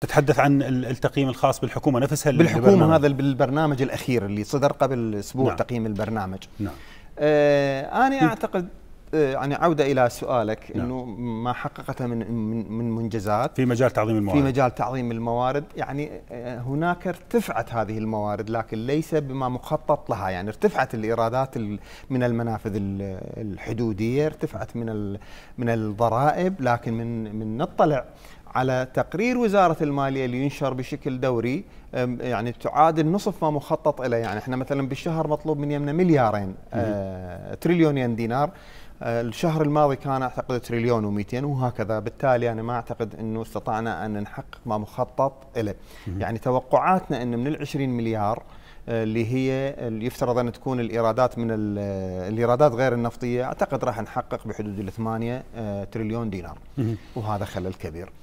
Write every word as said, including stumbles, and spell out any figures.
تتحدث عن التقييم الخاص بالحكومة نفسها بالحكومة البرنامج. هذا البرنامج الأخير اللي صدر قبل أسبوع. نعم. تقييم البرنامج. نعم. آه أنا أعتقد يعني عودة إلى سؤالك. نعم. إنه ما حققته من من منجزات في مجال تعظيم الموارد في مجال تعظيم الموارد يعني هناك ارتفعت هذه الموارد لكن ليس بما مخطط لها، يعني ارتفعت الإيرادات من المنافذ الحدودية، ارتفعت من من الضرائب، لكن من من نطلع على تقرير وزارة المالية اللي ينشر بشكل دوري يعني تعادل نصف ما مخطط إليه. يعني احنا مثلا بالشهر مطلوب من يمنا مليارين آه تريليونين دينار، الشهر الماضي كان أعتقد تريليون ومئتين وهكذا، بالتالي أنا ما أعتقد أنه استطعنا أن نحقق ما مخطط إليه. يعني توقعاتنا أن من العشرين مليار اللي هي اللي يفترض أن تكون الإيرادات من الإيرادات غير النفطية، أعتقد راح نحقق بحدود الثمانية تريليون دينار وهذا خلل كبير.